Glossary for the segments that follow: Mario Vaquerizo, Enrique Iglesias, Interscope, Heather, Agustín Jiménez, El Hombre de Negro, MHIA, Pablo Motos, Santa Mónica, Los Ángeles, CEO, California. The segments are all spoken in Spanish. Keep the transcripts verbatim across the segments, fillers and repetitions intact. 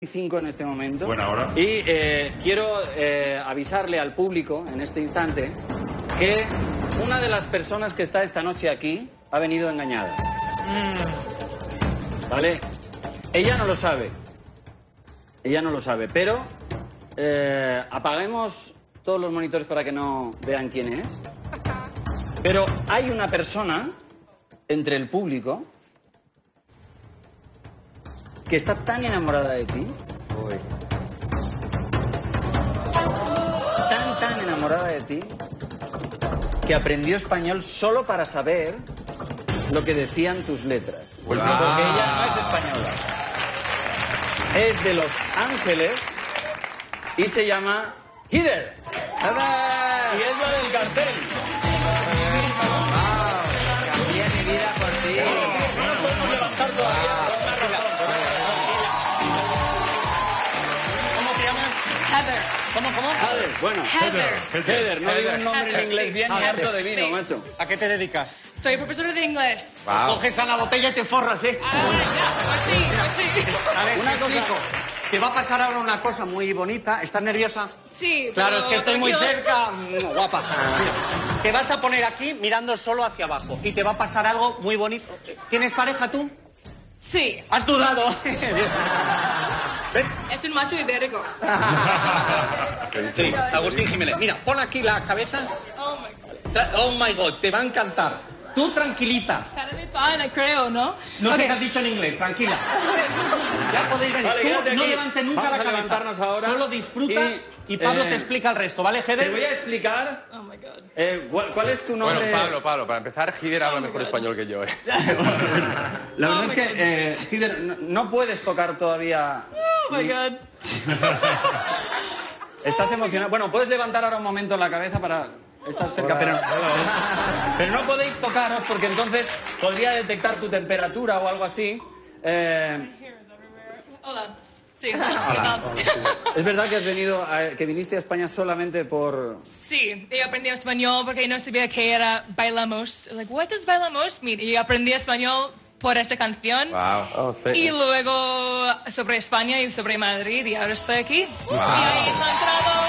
en este momento. Buena hora. Y eh, quiero eh, avisarle al público en este instante que una de las personas que está esta noche aquí ha venido engañada. Mm. ¿Vale? Ella no lo sabe. Ella no lo sabe, pero eh, apaguemos todos los monitores para que no vean quién es. Pero hay una persona entre el público que está tan enamorada de ti. Uy. Tan, tan enamorada de ti que aprendió español solo para saber lo que decían tus letras. Wow. Porque ella no es española. Es de Los Ángeles y se llama Heather. Y es la del cartel. Wow. Cambié mi vida por ti. No nos podemos levantar todavía. Heather. ¿Cómo, cómo? Heather. Bueno, Heather. Heather. Heather. No Heather. Digo un nombre Heather. En inglés bien y harto de vino, sí. Macho. ¿A qué te dedicas? Soy profesora de inglés. Wow. Coges a la botella y te forras, ¿eh? Ah, ya, así, así. A ver, una cosa. Te va a pasar ahora una cosa muy bonita. ¿Estás nerviosa? Sí. Claro, pero es que estoy nerviosa. Muy cerca. No, guapa. Mira, te vas a poner aquí mirando solo hacia abajo y te va a pasar algo muy bonito. ¿Tienes pareja tú? Sí. ¿Has dudado? ¿Eh? Es un macho ibérico. Sí, Agustín Jiménez. Mira, pon aquí la cabeza. Oh, my God. Tra oh, my God. Te va a encantar. Tú tranquilita. Ana, creo, ¿no? No okay. Sé qué has dicho en inglés. Tranquila. Ya podéis venir. Vale, tú no levantes nunca Vamos la cabeza. Levantarnos ahora. Solo disfruta y, y Pablo eh, te explica el resto, ¿vale, Heather? Te voy a explicar... Oh, my God. Eh, ¿Cuál es tu nombre? Bueno, Pablo, Pablo. Para empezar, Heather habla oh, mejor God. español que yo, ¿eh? La verdad oh, es que, eh, Heather, no, no puedes tocar todavía... Oh my God. Estás emocionado. Bueno, puedes levantar ahora un momento la cabeza para estar cerca, hola, pero, hola. pero no podéis tocaros porque entonces podría detectar tu temperatura o algo así. Eh... Hola. Sí. Hola. ¿Es verdad que has venido, a, que viniste a España solamente por...? Sí, y aprendí español porque no sabía qué era bailamos. Like, what does bailamos mean? Y aprendí español por esta canción. Wow. Oh, sí. Y luego sobre España y sobre Madrid y ahora estoy aquí. Wow. Y ahí está entrado.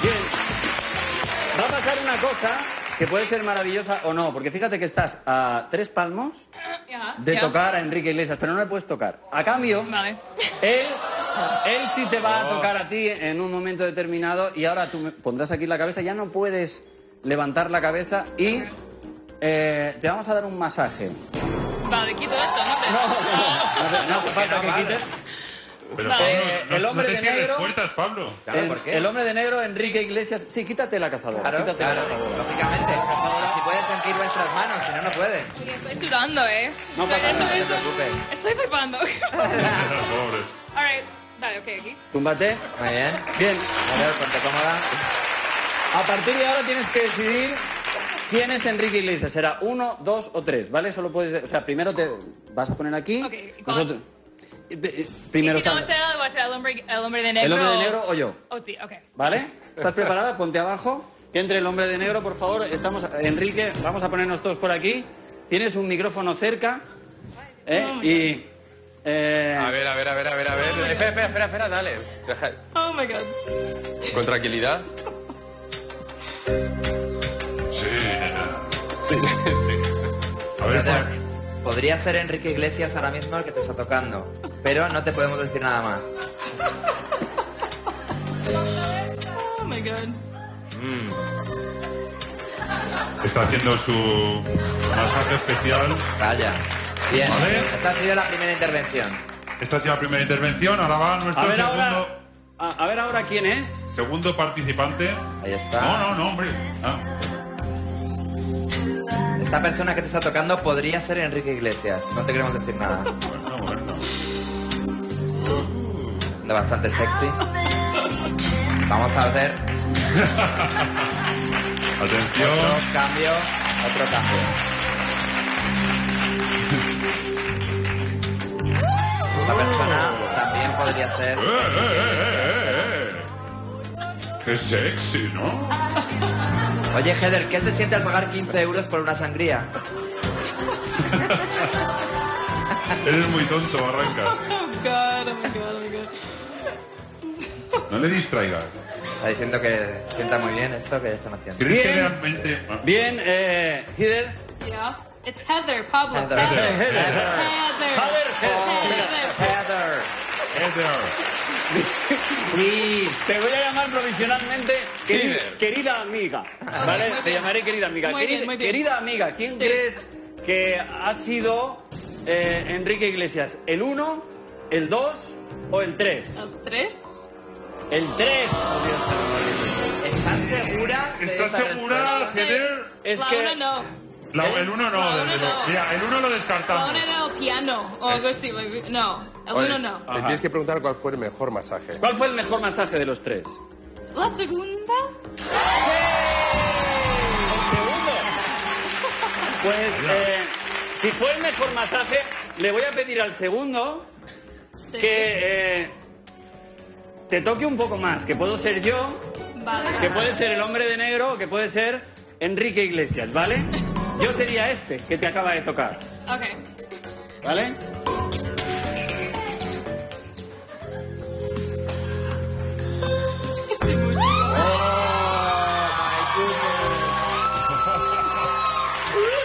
Bien. Va a pasar una cosa que puede ser maravillosa o no, porque fíjate que estás a tres palmos de tocar a Enrique Iglesias, pero no le puedes tocar. A cambio, vale. él, él sí te va a tocar a ti en un momento determinado y ahora tú pondrás aquí la cabeza, ya no puedes levantar la cabeza y... Eh, te vamos a dar un masaje. Vale, quito esto, no te... No, no, no, no hace falta que quites. Pero Pablo, eh, no, el hombre no te de negro, puertas, Pablo. Claro, el, ¿por qué? El hombre de negro, Enrique Iglesias... Sí, quítate la cazadora. Claro, quítate claro, la cazadora. Lógicamente, la cazadora, si puedes sentir vuestras manos, si no, no puedes. Oye, estoy sudando, ¿eh? No estoy, pasa nada, estoy, no te preocupes. Estoy flipando. Pobre. All right, vale, ok, aquí. Túmbate. Muy bien. Bien. A ver, ponte cómoda. A partir de ahora tienes que decidir... ¿Quién es Enrique Iglesias? Será uno, dos o tres, ¿vale? Solo puedes... O sea, primero te vas a poner aquí. Okay, nosotros... Primero, ¿y si no será, va a ser el hombre, el hombre de negro? El hombre de negro o, o yo. O ti, ok. ¿Vale? ¿Estás preparada? Ponte abajo. Que entre el hombre de negro, por favor. Estamos... Enrique, vamos a ponernos todos por aquí. Tienes un micrófono cerca. ¿Eh? Oh, y... Eh... A ver, a ver, a ver, a ver, a ver. Oh, espera, espera, espera, espera, dale. Deja... Oh, my God. Con tranquilidad. Sí, sí. A ver, te, podría ser Enrique Iglesias ahora mismo el que te está tocando, pero no te podemos decir nada más. Oh my God. Mm. Está haciendo su masaje especial. Vaya. Bien. ¿Vale? Esta ha sido la primera intervención. Esta ha sido la primera intervención. Ahora va nuestro a ver segundo. Ahora, a, a ver ahora quién es. Segundo participante. Ahí está. No, no, no, hombre. Ah. Esta persona que te está tocando podría ser Enrique Iglesias. No te queremos decir nada. Bueno, bueno. Siendo bastante sexy. Vamos a hacer... Atención. Otro cambio. Otro cambio. Esta persona también podría ser... Eh, eh, eh, eh. ¡Qué sexy!, ¿no? Oye, Heather, ¿qué se siente al pagar quince euros por una sangría? Eres muy tonto, arranca. Oh, God, oh, my God, oh, my God. No le distraigas. Está diciendo que sienta muy bien esto que están haciendo. ¿Crees que realmente...? Bien, eh... Heather. Yeah. It's Heather, Pablo. Heather. Heather. Heather. Heather. Heather. Heather. Y te voy a llamar provisionalmente querida amiga. ¿Vale? Te llamaré querida amiga. Querida amiga, ¿quién crees que ha sido Enrique Iglesias? ¿El uno, el dos o el tres? ¿El tres? El tres. ¿Estás segura? ¿Estás segura, Heather? Es que... La, el uno no, desde luego. Mira, el uno lo descartamos. Ahora era el piano o algo así. No, el uno no. Te tienes que preguntar cuál fue el mejor masaje. ¿Cuál fue el mejor masaje de los tres? ¿La segunda? ¡Sí! ¿El segundo? Pues, eh, si fue el mejor masaje, le voy a pedir al segundo sí. que eh, te toque un poco más. Que puedo ser yo, vale. que puede ser el hombre de negro, que puede ser Enrique Iglesias, ¿vale? Yo sería este que te acaba de tocar. Ok. ¿Vale? Este músico. Oh, a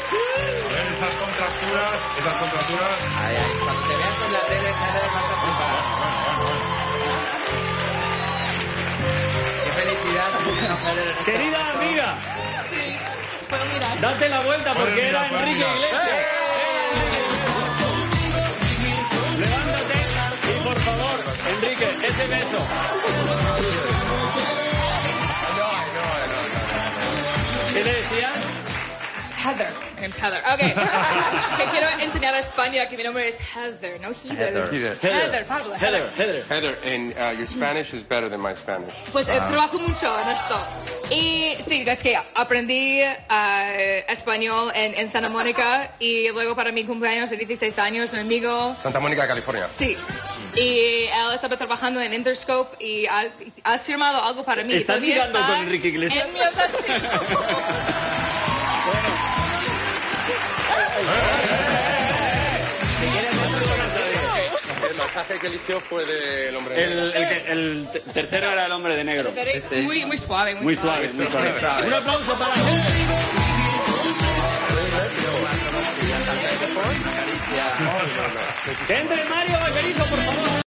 ver, esas contracturas, esas contracturas. Ay, ay, cuando te veas con la tele, Heather, vas a flipar. Qué felicidad. Querida amiga. Sí. Mirar. Date la vuelta porque mirar, era Enrique Iglesias. ¡Eh! ¡Eh! Levántate y por favor, Enrique, ese beso. ¿Qué le decías? Heather. My name's Heather. Okay. Que quiero enseñar a España que mi nombre es Heather, no Heather. Heather. Heather, Pablo. Heather. Heather. Heather, and uh, your Spanish is better than my Spanish. Pues eh, trabajo mucho en esto. Y sí, es que aprendí uh, español en, en Santa Mónica y luego para mi cumpleaños de dieciséis años, un amigo... Santa Mónica, California. Sí. Y él estaba trabajando en Interscope y ha, has firmado algo para mí. ¿Estás ligando está con Enrique Iglesias? En mi El masaje que eligió fue del hombre de negro. El, el, el tercero era el hombre de negro. Muy, muy suave, muy, muy suave. suave, muy suave. Muy suave. Un aplauso para él. Entre Mario Vaquerizo, por favor.